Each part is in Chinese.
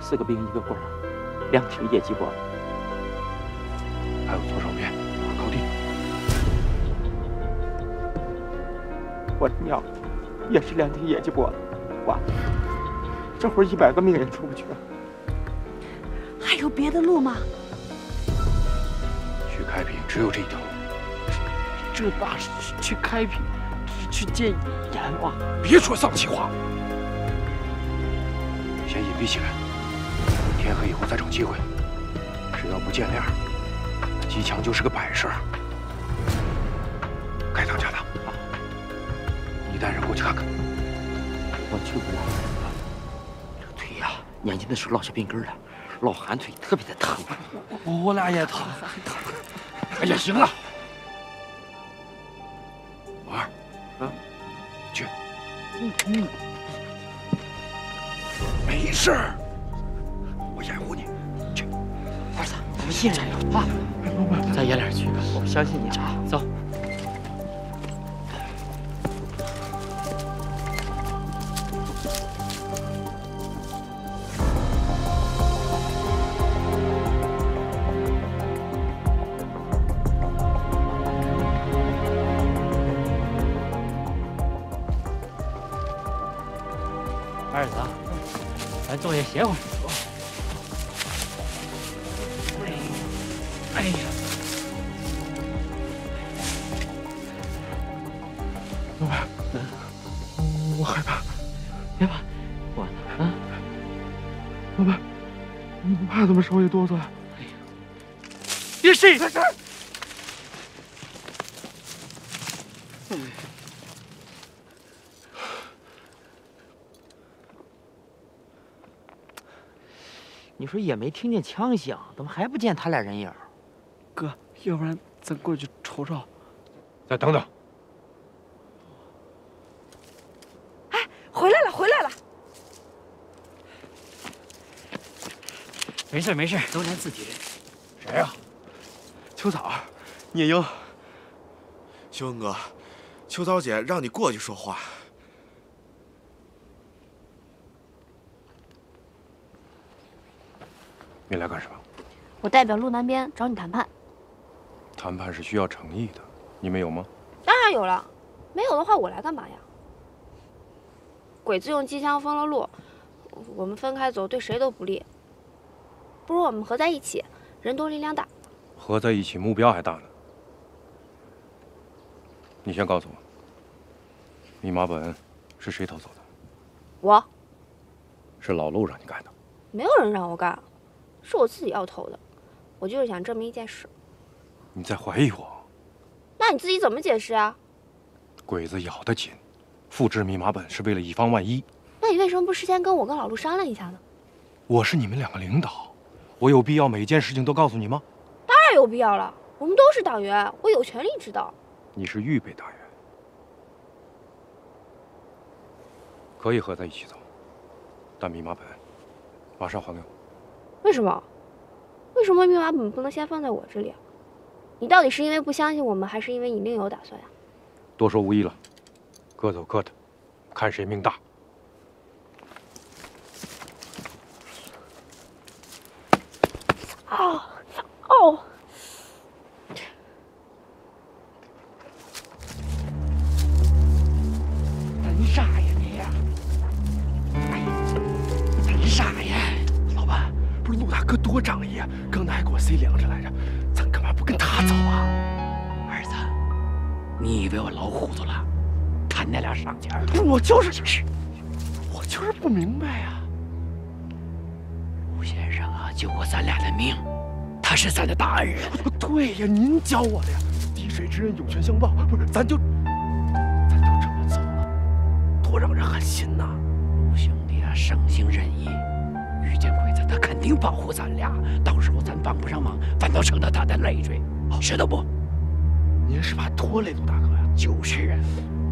四个兵一个棍儿，两挺野鸡脖，还有左手边有高地。我的娘，也是两挺野鸡脖，完了，这会儿100个命也出不去了。还有别的路吗？去开平只有这一条路。这哪是去开平，去见阎王？别说丧气话，先隐蔽起来。 天黑以后再找机会，只要不见面，机枪就是个摆设，该当家当。你带人过去看看。我去过，这个腿呀，年轻的时候落下病根了，老寒腿特别的疼。我俩也疼。哎呀，行了，老二，啊，去。没事儿。 掩护你，去。二子，咱们信任他啊，咱爷俩去，我相信你啊。走。二子啊，咱坐下歇会儿。 哎呀，老板，我害怕。别怕，我呢啊。老板，你不怕他们手里哆嗦？哎呀，别睡！你说也没听见枪响，怎么还不见他俩人影？ 哥，要不然咱过去瞅瞅。再等等。哎，回来了，回来了。没事没事，都咱自己人。谁呀？秋草，聂英。修恩哥，秋草姐让你过去说话。你来干什么？我代表路南边找你谈判。 谈判是需要诚意的，你们有吗？当然有了，没有的话我来干嘛呀？鬼子用机枪封了路，我们分开走对谁都不利。不如我们合在一起，人多力量大。合在一起目标还大呢。你先告诉我，密码本是谁偷走的？我。是老陆让你干的？没有人让我干，是我自己要偷的。我就是想证明一件事。 你在怀疑我？那你自己怎么解释啊？鬼子咬得紧，复制密码本是为了以防万一。那你为什么不事先跟我跟老陆商量一下呢？我是你们两个领导，我有必要每件事情都告诉你吗？当然有必要了，我们都是党员，我有权利知道。你是预备党员，可以合在一起走，但密码本马上还给我。为什么？为什么密码本不能先放在我这里啊？ 你到底是因为不相信我们，还是因为你另有打算呀？多说无益了，各走各的，看谁命大。啊哦！干啥呀你？哎呀，干啥呀？老板，不是陆大哥多仗义，刚才还给我塞粮食来着。 跟他走啊，儿子，你以为我老糊涂了？谈那俩赏钱的，我就是不明白啊。吴先生啊，救过咱俩的命，他是咱的大恩人。对呀，您教我的呀，滴水之恩，涌泉相报。不是，咱就这么走了，多让人寒心呐！吴兄弟啊，生性仁义。 遇见鬼子，他肯定保护咱俩。到时候咱帮不上忙，反倒成了他的累赘，知道不？您是怕拖累陆大哥呀？就是啊，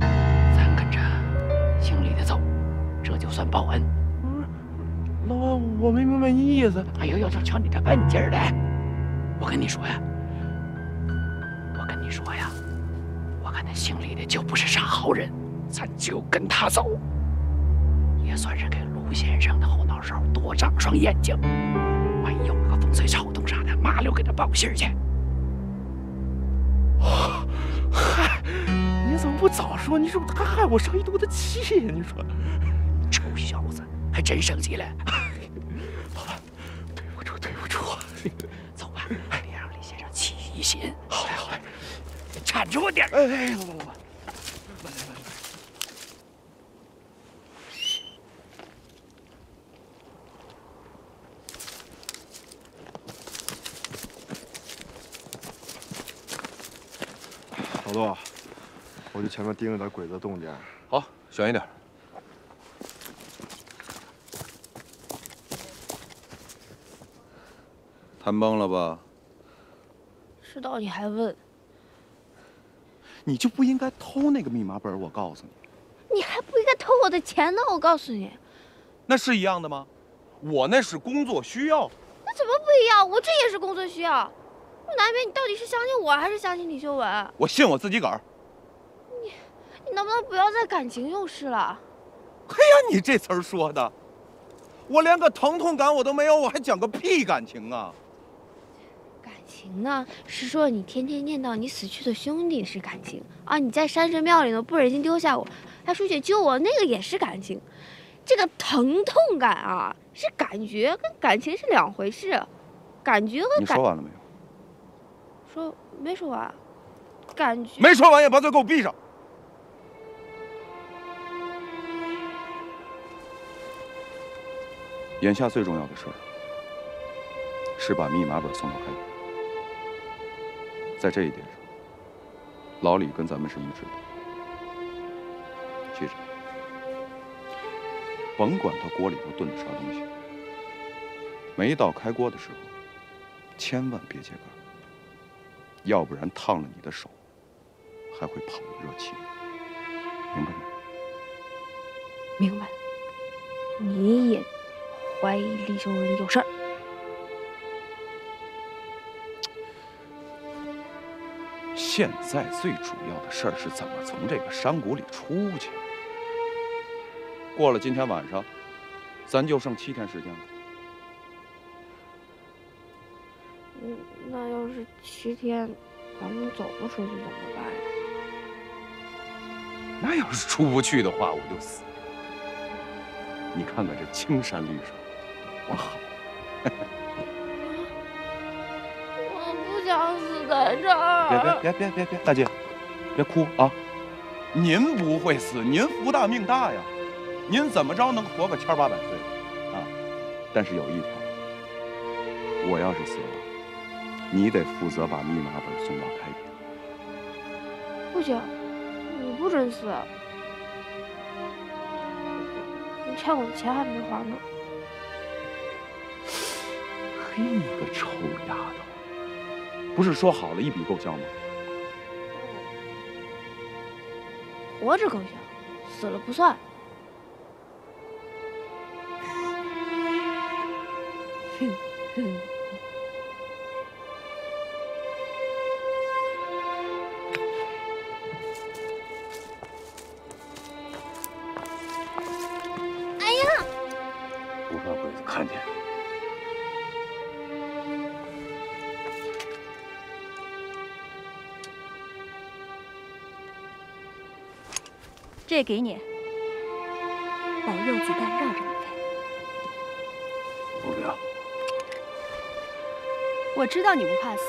咱跟着就算报恩。老王，我没明白您意思。哎呦呦，就瞧你这笨劲儿的！我跟你说呀，我看他姓李的就不是啥好人，咱就跟他走，也算是给卢先生的后脑勺多长双眼睛。万一有个风吹草动啥的，麻溜给他报信去。 嗨，你怎么不早说？你是不是还害我上一肚子气呀？你说，臭小子还真生气了。老板，对不住，对不住啊！走吧，别让李先生起疑心。好嘞，好嘞，铲着我点儿。哎，老板，来。老杜，我去前面盯着点鬼子动静。好，小心点。谈崩了吧？知道你还问？你就不应该偷那个密码本，我告诉你。你还不应该偷我的钱呢，我告诉你。那是一样的吗？我那是工作需要。那怎么不一样？我这也是工作需要。 南边，你到底是相信我还是相信李秀文？我信我自己个儿。你能不能不要再感情用事了？哎呀，你这词儿说的，我连个疼痛感我都没有，我还讲个屁感情啊！感情呢，是说你天天念叨你死去的兄弟是感情啊，你在山神庙里呢不忍心丢下我，还出去救我，那个也是感情。这个疼痛感啊，是感觉跟感情是两回事，感觉和感……你说完了没有？ 说没说完，感觉没说完也把嘴给我闭上。眼下最重要的事儿是把密码本送到开平，在这一点上，老李跟咱们是一致的。记着，甭管他锅里头炖的啥东西，没到开锅的时候，千万别揭盖。 要不然烫了你的手，还会跑热气，明白吗？明白。你也怀疑李秀文有事儿？现在最主要的事儿是怎么从这个山谷里出去。过了今天晚上，咱就剩7天时间了。 那要是7天，咱们走不出去怎么办呀？那要是出不去的话，我就死了。你看看这青山绿水，多好！我不想死在这儿。别，大姐，别哭啊！您不会死，您福大命大呀！您怎么着能活个1800岁啊？但是有一条，我要是死了。 你得负责把密码本送到开平。不行，你不准死！你欠我的钱还没还呢。嘿，你个臭丫头！不是说好了一笔勾销吗？活着勾销，死了不算。哼。 这给你，保佑子弹绕着你飞。不了，我知道你不怕死，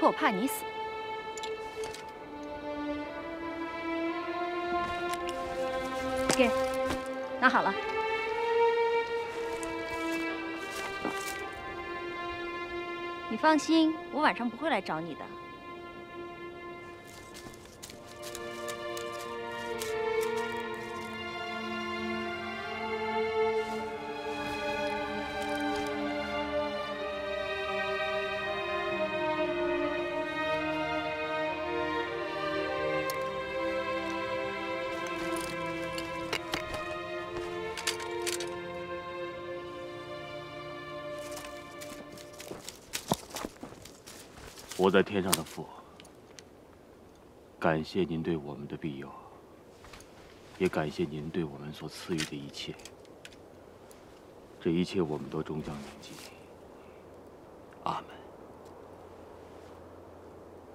可我怕你死。给，拿好了。你放心，我晚上不会来找你的。我在天上的父，感谢您对我们的庇佑，也感谢您对我们所赐予的一切。这一切我们都终将铭记。阿门。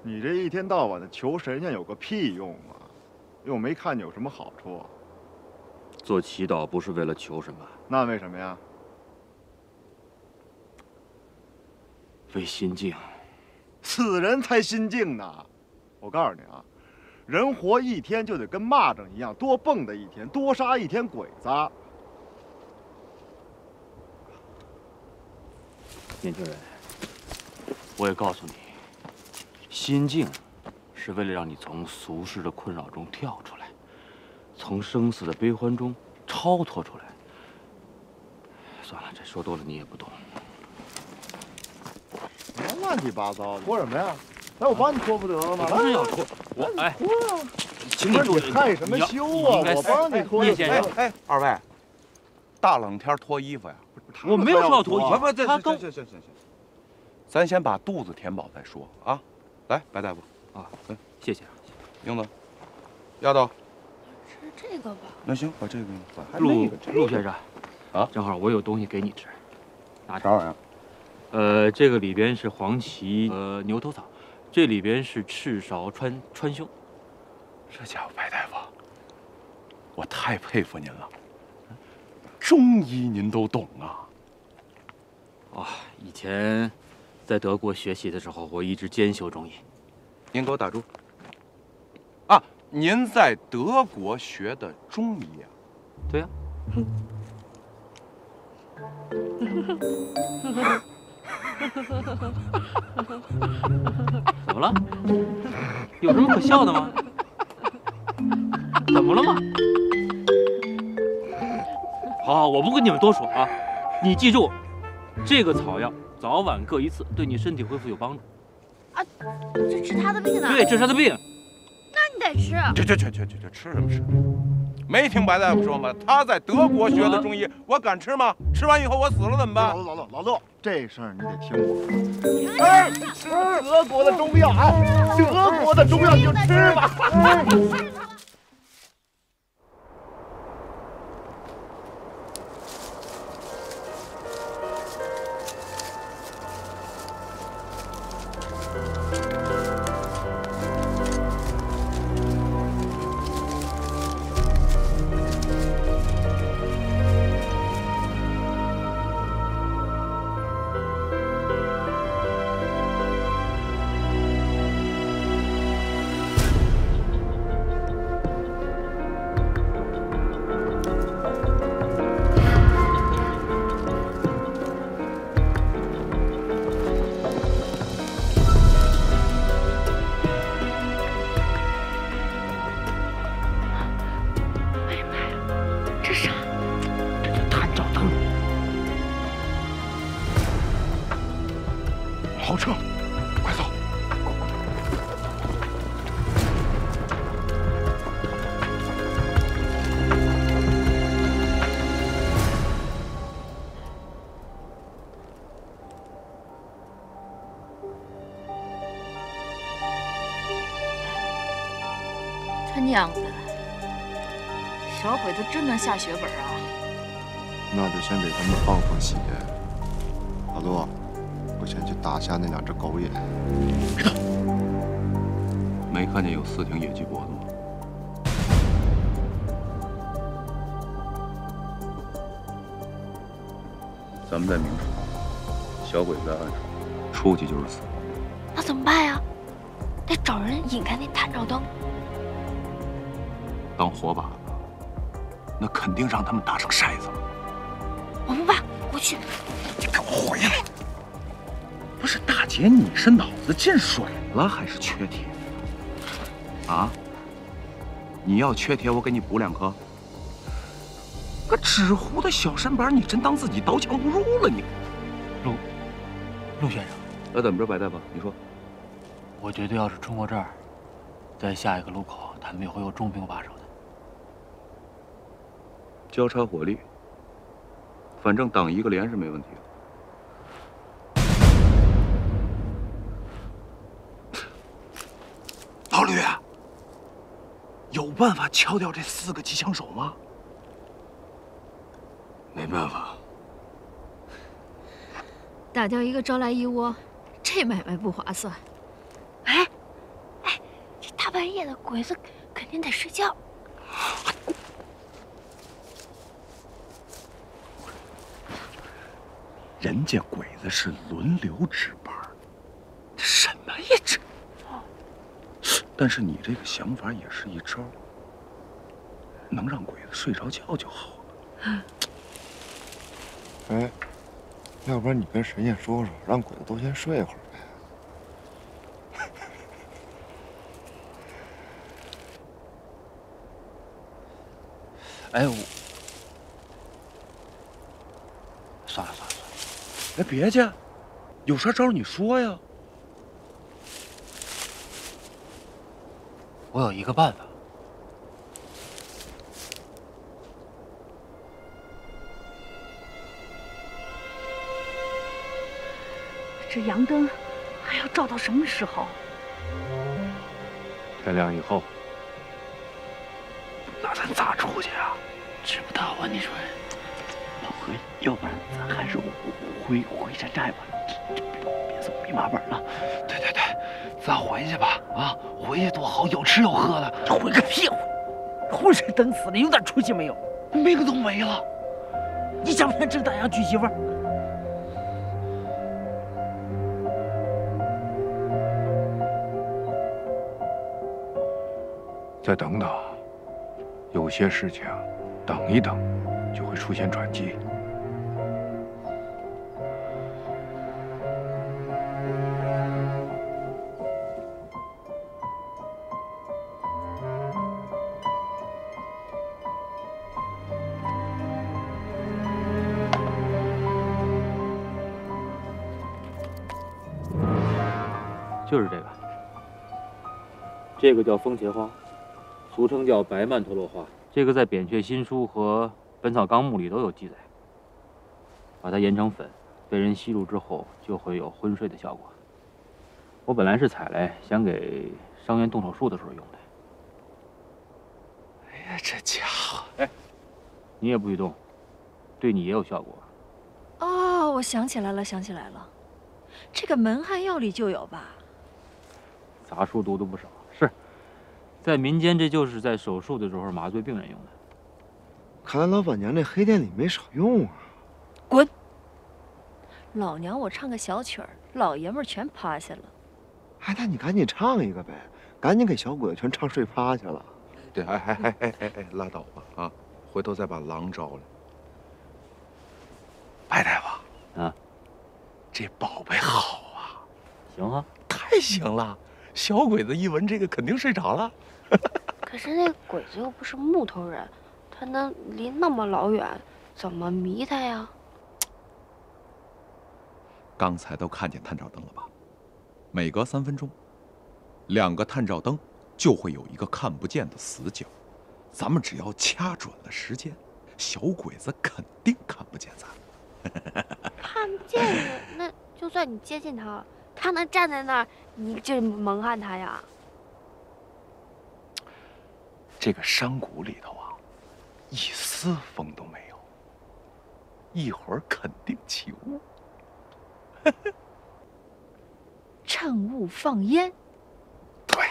你这一天到晚的求神仙有个屁用啊！又没看你有什么好处。做祈祷不是为了求什么，那为什么呀？为心境。 死人才心静呢！我告诉你啊，人活一天就得跟蚂蚱一样，多蹦跶一天，多杀一天鬼子。年轻人，我也告诉你，心静是为了让你从俗世的困扰中跳出来，从生死的悲欢中超脱出来。算了，这说多了你也不懂。 乱七八糟的，拖什么呀？来，我帮你拖不得了吗？当然要拖，我哎，拖啊！请你拖，你害什么羞啊？我帮你拖。叶先生，哎，二位，大冷天脱衣服呀？我没有说要脱衣服，他刚……行，咱先把肚子填饱再说啊！来，白大夫啊，来，谢谢啊，英子，丫头，吃这个吧。那行，把这个陆先生啊，正好我有东西给你吃，拿着。啥玩意儿？ 这个里边是黄芪，牛头草，这里边是赤芍川芎。这家伙白大夫，我太佩服您了，中医您都懂啊！啊，以前在德国学习的时候，我一直兼修中医。您给我打住！啊，您在德国学的中医啊？对呀、啊。怎么了？有什么可笑的吗？怎么了吗？好，我不跟你们多说啊。你记住，这个草药早晚各一次，对你身体恢复有帮助。啊，这治他的病呢？对，治他的病。那你得吃。这吃什么吃？没听白大夫说吗？他在德国学的中医，我敢吃吗？吃完以后我死了怎么办？老陆。 这事儿你得听我。哎，吃德国的中药啊！德国的中药你就吃吧。这样子，小鬼子真能下血本啊！那得先给他们放放血。老陆，我先去打瞎那两只狗眼。没看见有四挺野鸡脖子吗？ 咱们在明处，小鬼子在暗处，出去就是死。那怎么办呀？得找人引开那探照灯。 当火把子，那肯定让他们打成筛子了。我不怕，我去。你给我回来！不是大姐，你是脑子进水了还是缺铁？啊？你要缺铁，我给你补两颗。个纸糊的小身板，你真当自己刀枪不入了你？陆先生，那怎么着，白大夫？你说，我觉得要是冲过这儿，在下一个路口，他们也会有重兵把守。 交叉火力，反正挡一个连是没问题的。有办法敲掉这四个吉枪手吗？没办法。打掉一个招来一窝，这买卖不划算。哎，哎，这大半夜的，鬼子肯定得睡觉。 人家鬼子是轮流值班，这什么也值。但是你这个想法也是一招，能让鬼子睡着觉就好了。哎，要不然你跟神仙说说，让鬼子都先睡一会儿呗。哎，我算了算了。 哎，别介，有啥招你说呀？我有一个办法。这洋灯还要照到什么时候？天亮以后。那咱咋出去啊？知不道啊，你说。 要不然咱还是回山寨吧，别走密码本了。对对对，咱回去吧，啊，回去多好，有吃有喝的。回个屁！浑身等死了，有点出息没有？没个都没了。你想不想挣大洋娶媳妇？ 再等等，有些事情等一等就会出现转机。 就是这个，这个叫风茄花，俗称叫白曼陀罗花。这个在《扁鹊新书》和《本草纲目》里都有记载。把它研成粉，被人吸入之后，就会有昏睡的效果。我本来是采来想给伤员动手术的时候用的。哎呀，这家伙！哎，你也不许动，对你也有效果。哦，我想起来了，想起来了，这个门汉药里就有吧？ 杂书读的不少，是在民间，这就是在手术的时候麻醉病人用的。看来老板娘这黑店里没少用啊！滚！老娘我唱个小曲儿，老爷们儿全趴下了。哎，那你赶紧唱一个呗，赶紧给小鬼全唱睡趴下了。对，哎，拉倒吧啊！回头再把狼招来。白大夫啊，这宝贝好啊！行啊，太行了。 小鬼子一闻这个，肯定睡着了。可是那鬼子又不是木头人，他能离那么老远，怎么迷他呀？刚才都看见探照灯了吧？每隔3分钟，2个探照灯就会有一个看不见的死角。咱们只要掐准了时间，小鬼子肯定看不见咱们。看不见你，那就算你接近他。 他能站在那儿，你就蒙汗他呀。这个山谷里头啊，一丝风都没有，一会儿肯定起雾。趁雾放烟。对，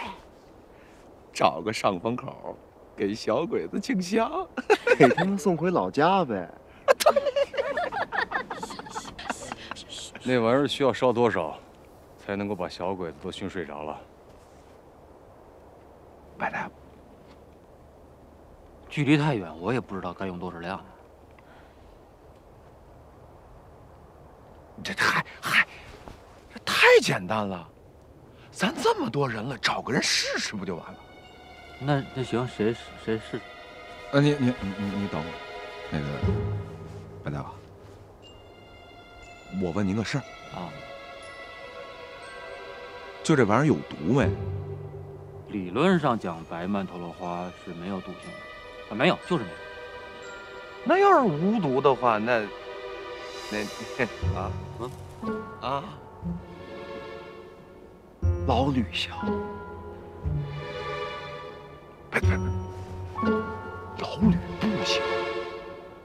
找个上风口，给小鬼子清香，给他们送回老家呗。那玩意儿需要烧多少？ 才能够把小鬼子都熏睡着了。白大夫，距离太远，我也不知道该用多少量。这这太简单了，咱这么多人了，找个人试试不就完了？那行，谁试？啊，你等我，那个白大夫，我问您个事儿啊。 就这玩意儿有毒没？理论上讲，白曼陀罗花是没有毒性的，啊，没有就是没有。那要是无毒的话，那啊，老吕笑，老吕不行，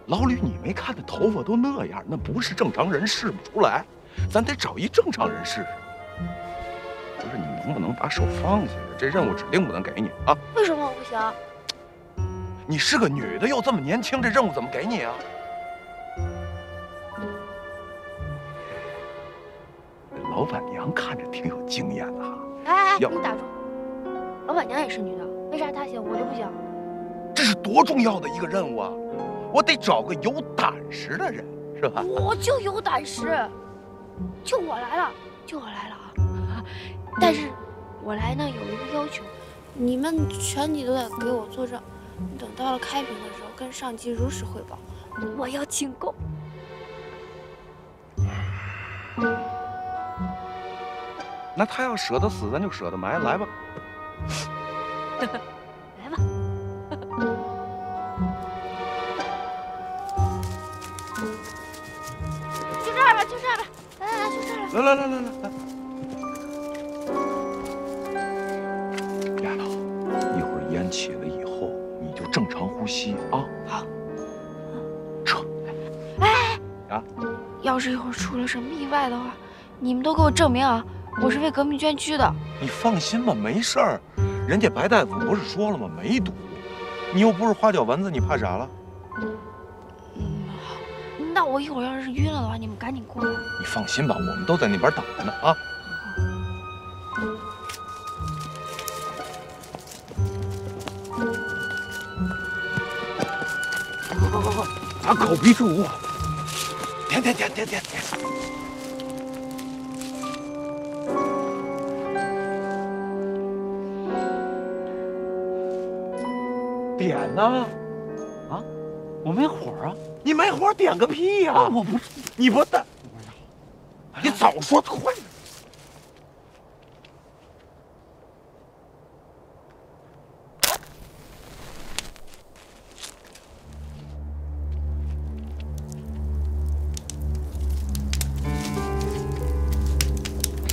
老吕你没看那头发都那样，那不是正常人试不出来，咱得找一正常人试试。不是你能不能把手放下？这任务指定不能给你啊！为什么我不行？你是个女的，又这么年轻，这任务怎么给你啊？ 老板娘看着挺有经验的哈，哎，你打住！老板娘也是女的，为啥她行我就不行？这是多重要的一个任务啊！我得找个有胆识的人，是吧？我就有胆识，就我来了，就我来了啊！但是我来呢有一个要求，你们全体都得给我作证，等到了开评的时候跟上级如实汇报，我要请功。 那他要舍得死，咱就舍得埋，来吧，来吧。就这儿吧，就这儿吧，来来来，就这儿吧。来来来来来，丫头，一会儿烟起了以后，你就正常呼吸啊。好。撤。哎。啊。要是一会儿出了什么意外的话，你们都给我证明啊！ 我是为革命捐躯的，你放心吧，没事儿。人家白大夫不是说了吗？没毒，你又不是花脚蚊子，你怕啥了？嗯，好。那我一会儿要是晕了的话，你们赶紧过来。你放心吧，我们都在那边等着呢啊。快快快快，打口鼻注，点点点点点点。 点呢？啊，我没火啊！你没火点个屁呀！我不，你不带，你早说快！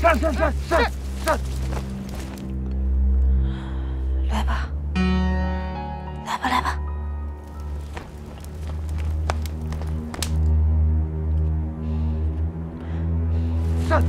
上上上上上！来吧。 来吧，来吧。站。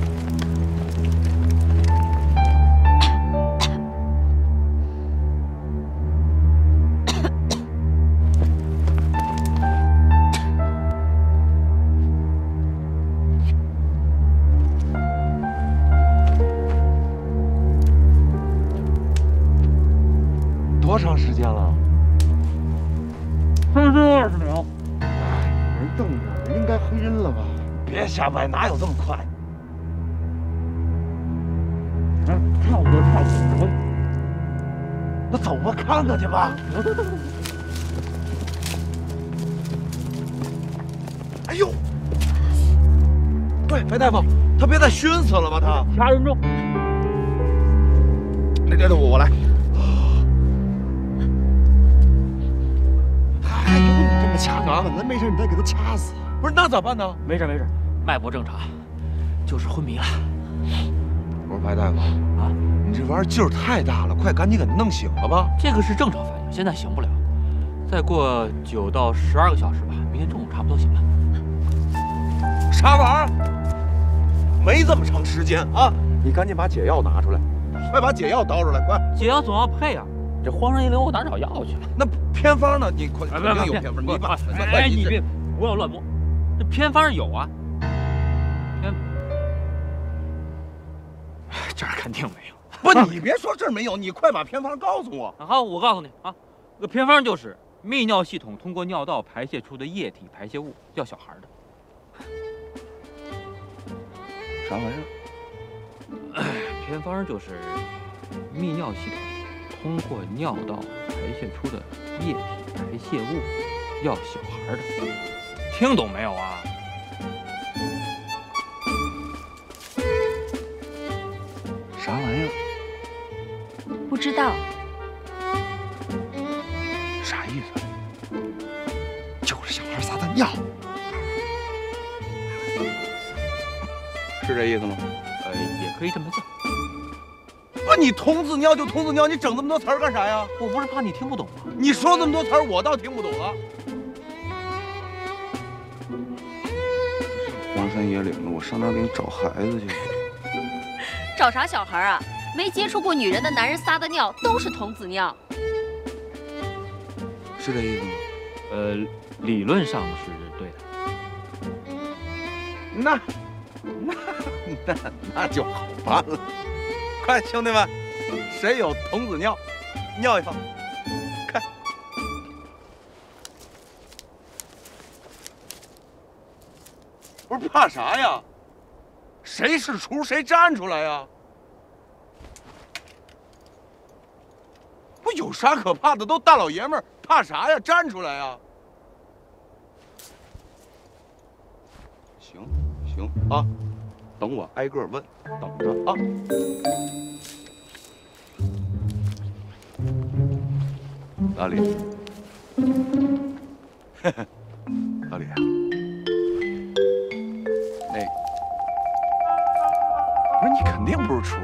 多长时间了？ 3分20秒，人动静应该回音了吧？别瞎掰，哪有这么快？哎，跳过跳过，走。那走吧，看看去吧。哎呦，对，白大夫，他别再熏死了吧？他掐人中。那这我来。 掐哪门子？没事，你再给他掐死。不是，那咋办呢？没事没事，脉搏正常，就是昏迷了。我说白大夫啊，你这玩意儿劲儿太大了，快赶紧给他弄醒了吧。这个是正常反应，现在醒不了，再过9到12个小时吧，明天中午差不多醒了。啥玩意儿？没这么长时间啊！你赶紧把解药拿出来，快把解药倒出来，快！解药总要配啊。 这荒山野岭，我哪找药去了？那偏方呢？你快，肯定有偏方。你把，哎，你别，不要乱摸。这偏方有啊。偏，这儿肯定没有。不，你别说这儿没有，你快把偏方告诉我。好，我告诉你啊，这偏方就是泌尿系统通过尿道排泄出的液体排泄物，要小孩的。啥玩意儿？偏方就是泌尿系统。 通过尿道排泄出的液体排泄物，要小孩的，听懂没有啊？啥玩意儿？不知道。啥意思？就是小孩撒的尿，是这意思吗？也可以这么叫。不，你童子尿就童子尿，你整这么多词儿干啥呀？我不是怕你听不懂吗？你说这么多词儿，我倒听不懂了。荒山野岭的，我上那儿给你找孩子去。找啥小孩啊？没接触过女人的男人撒的尿都是童子尿，是这意思吗？理论上是对的。那就好办了。 看，兄弟们，谁有童子尿，尿一泡。看，不是怕啥呀？谁是厨，谁站出来呀？不有啥可怕的？都大老爷们儿，怕啥呀？站出来呀！行啊。 等我挨个问，等着啊！老李，老李啊，那个，我说你肯定不是厨，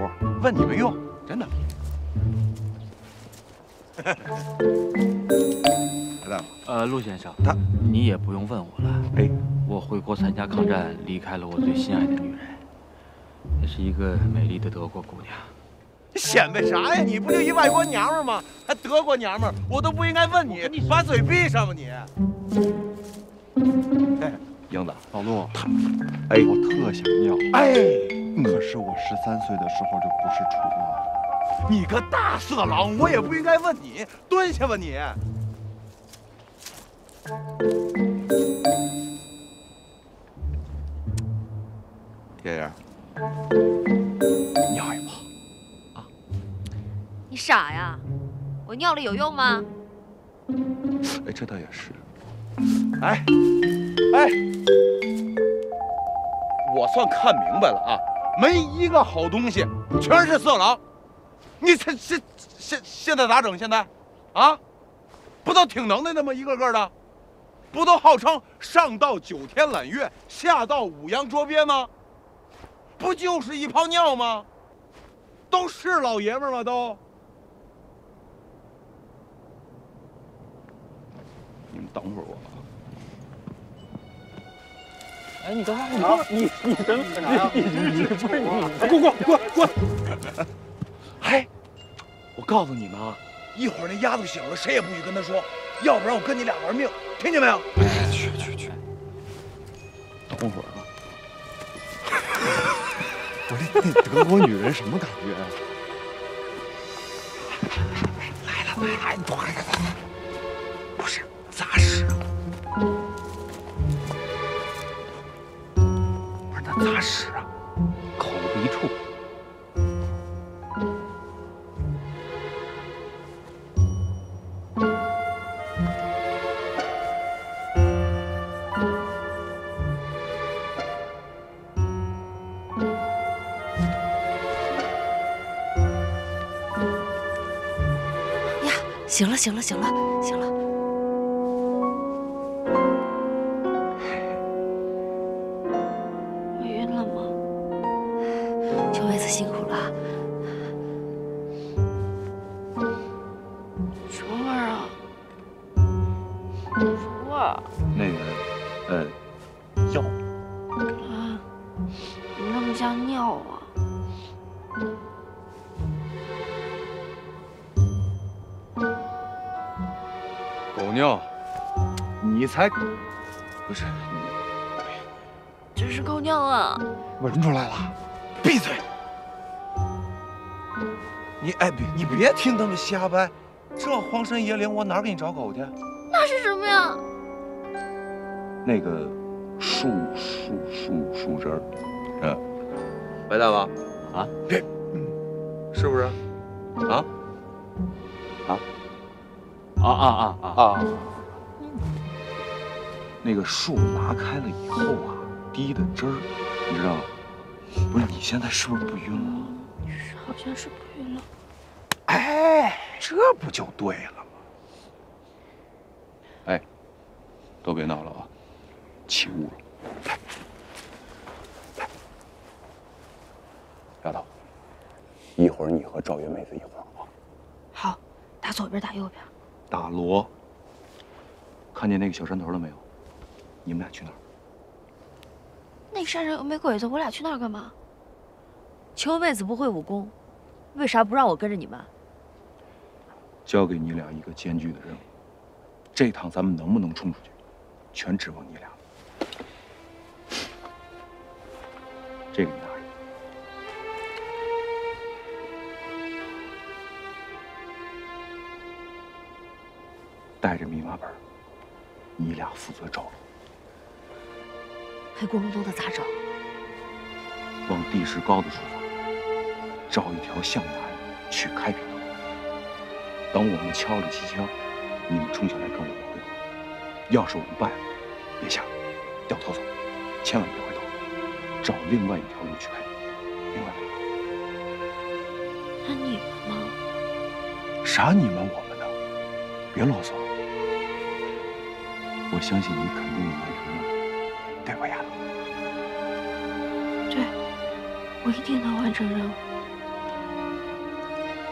问你没用，真的。白大夫，陆先生，你也不用问我了。哎，我回国参加抗战，离开了我最心爱的女人。 那是一个美丽的德国姑娘，显摆啥呀？你不就一外国娘们吗？还德国娘们，我都不应该问你。你把嘴闭上吧你！哎，英子，老陆，哎，我特想尿，哎，可是我13岁的时候就不是处女了。你个大色狼，我也不应该问你。蹲下吧你！爷爷。 尿一泡啊！你傻呀？我尿了有用吗？哎，这倒也是。哎，我算看明白了啊，没一个好东西，全是色狼。你这现在咋整？现在，啊，不都挺能耐的吗？一个个的，不都号称上到9天揽月，下到5洋捉鳖吗？ 不就是一泡尿吗？都是老爷们儿吗？都。你们等会儿我。哎，你等会儿，你真干啥呀？你滚！哎，我告诉你们啊，一会儿那丫头醒了，谁也不许跟她说，要不然我跟你俩玩命，听见没有？去！等会儿吧。 我这德国女人什么感觉啊？来了，不是杂食。不是他杂食啊，口鼻处。行了，我晕了吗？秋妹子辛苦了。什么味儿啊？什么味儿？那个，药。啊，怎么那么像尿啊？ 尿，你才不是你，真是够尿啊！闻出来了，闭嘴！你别听他们瞎掰，这荒山野岭我哪给你找狗去？那是什么呀？那个树枝儿，白大王啊，别，是不是？啊？ 啊！那个树拿开了以后啊，滴的汁儿，你知道吗？不是，你现在是不是不晕了？是，好像是不晕了。哎，这不就对了吗？哎，都别闹了啊，起雾了。来，丫头，一会儿你和赵云妹子，一会儿我。好，打左边，打右边。打锣。看见那个小山头了没有？你们俩去那儿。那个山上有卖鬼子，我俩去那儿干嘛？秋妹子不会武功，为啥不让我跟着你们？交给你俩一个艰巨的任务，这趟咱们能不能冲出去，全指望你俩。这个你拿着。带着密码本，你俩负责找路。黑咕隆咚的咋找？往地势高的处走，找一条向南去开平路。等我们敲了七枪，你们冲下来跟我们会合。要是我们败了，别下，要逃走，千万别回头，找另外一条路去开，明白吗？那你们呢？啥你们我们呢？别啰嗦，我相信你肯定能完成任务，对吧，丫头？我一定能完成任务，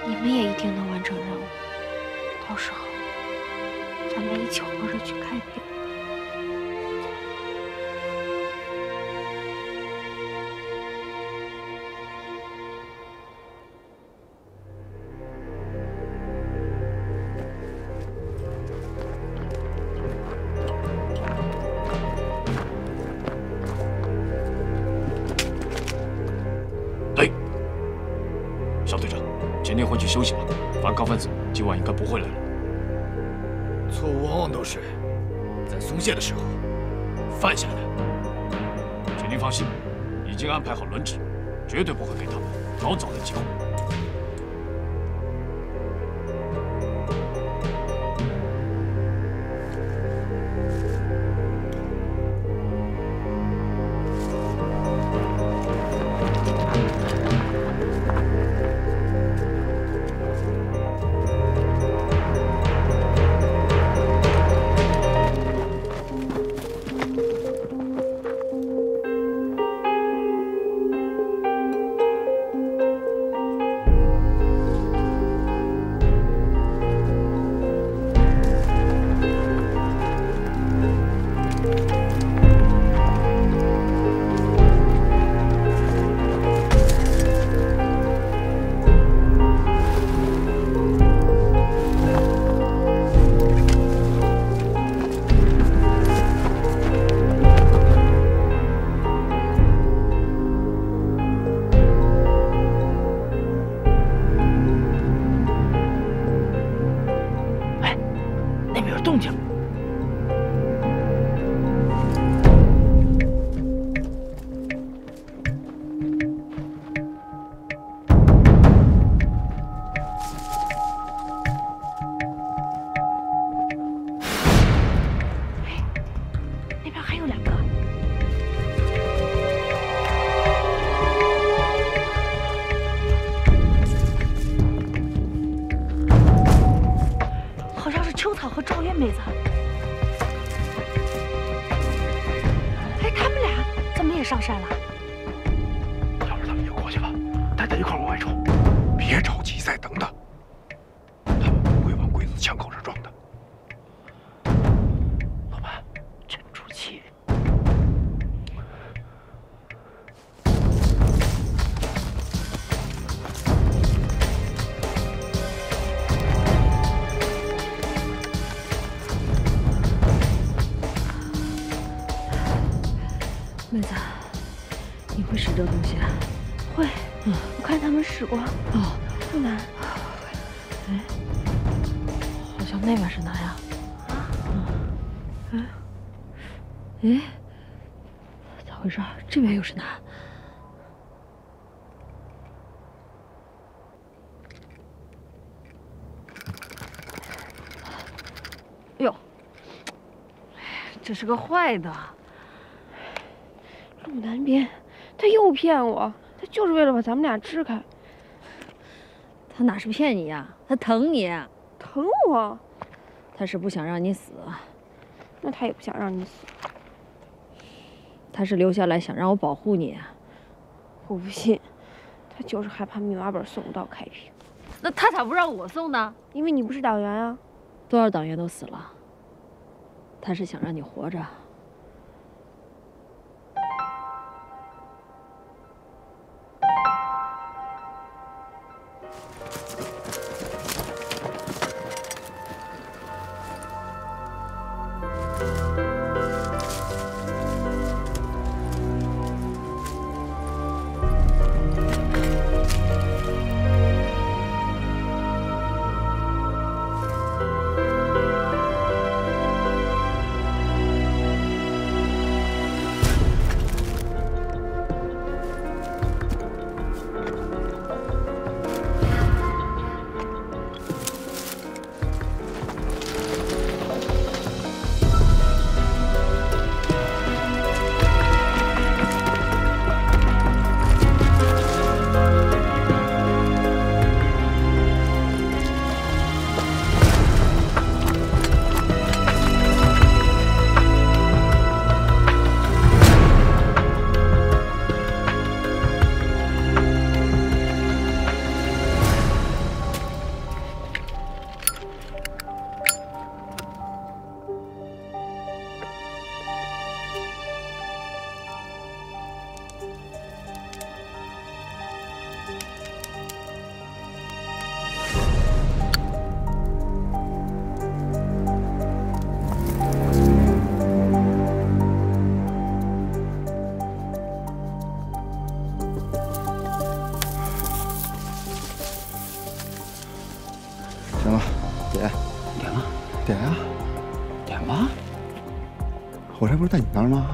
你们也一定能完成任务。到时候，咱们一起活着去开平。休息吧，反正高分子今晚应该不会来了。错误往往都是在松懈的时候犯下的。请您放心，已经安排好轮值，绝对不会给他们早早的机会。这边又是哪？哎呦，这是个坏的。路南边，他又骗我，他就是为了把咱们俩支开。他哪是骗你呀？他疼你，疼我。他是不想让你死。那他也不想让你死。他是留下来想让我保护你，我不信，他他就是害怕密码本送不到开平。那他咋不让我送呢？因为你不是党员啊。多少党员都死了。他是想让你活着。 不是在你那儿吗？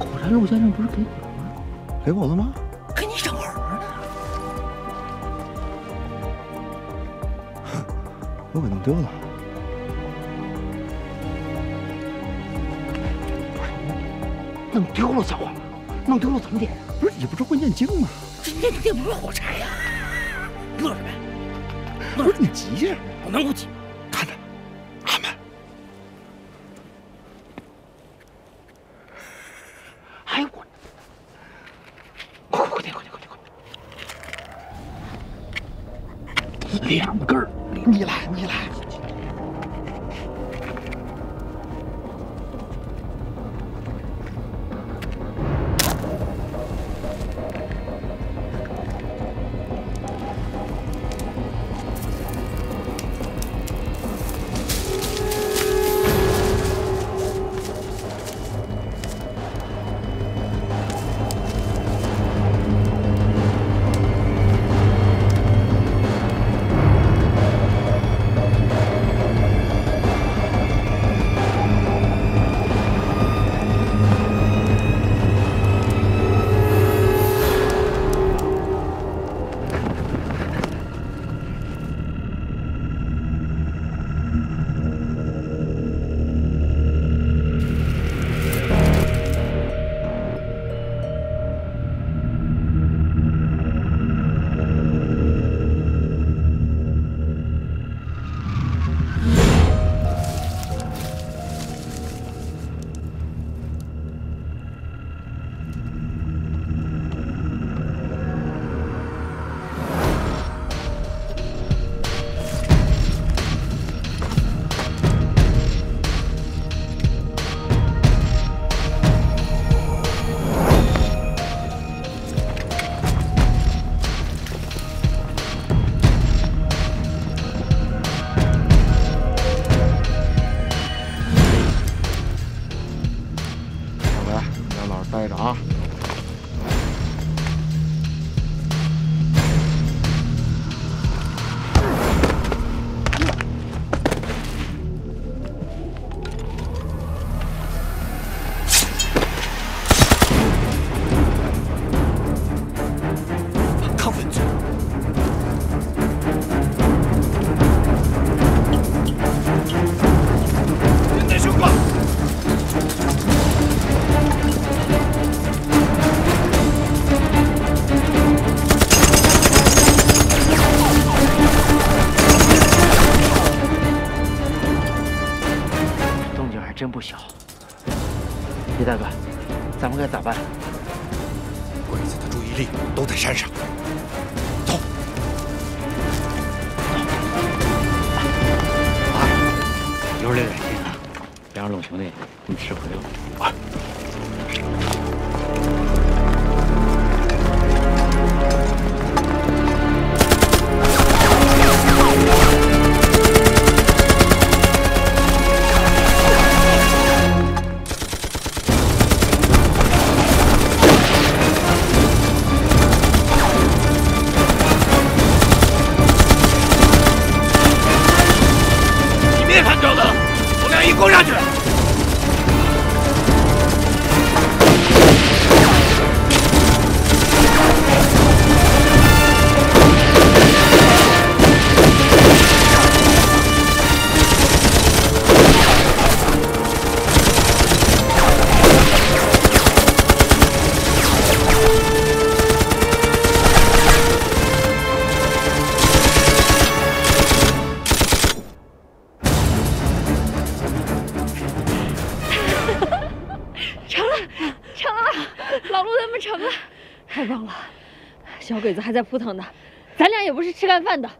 火柴路先生不是给我了吗？给我了吗？给你整儿呢！我给弄丢了。弄丢了算好吗？弄丢了怎么点？不是也不是会念经吗？这念不是火柴呀！乐什么呀？不是你急呀？我能不急？ 两根儿，你来，你来。李大哥，咱们该咋办？鬼子的注意力力都在山上。 不是累点心啊，别让龙兄弟你吃亏了。啊！还在扑腾呢，咱俩也不是吃干饭的，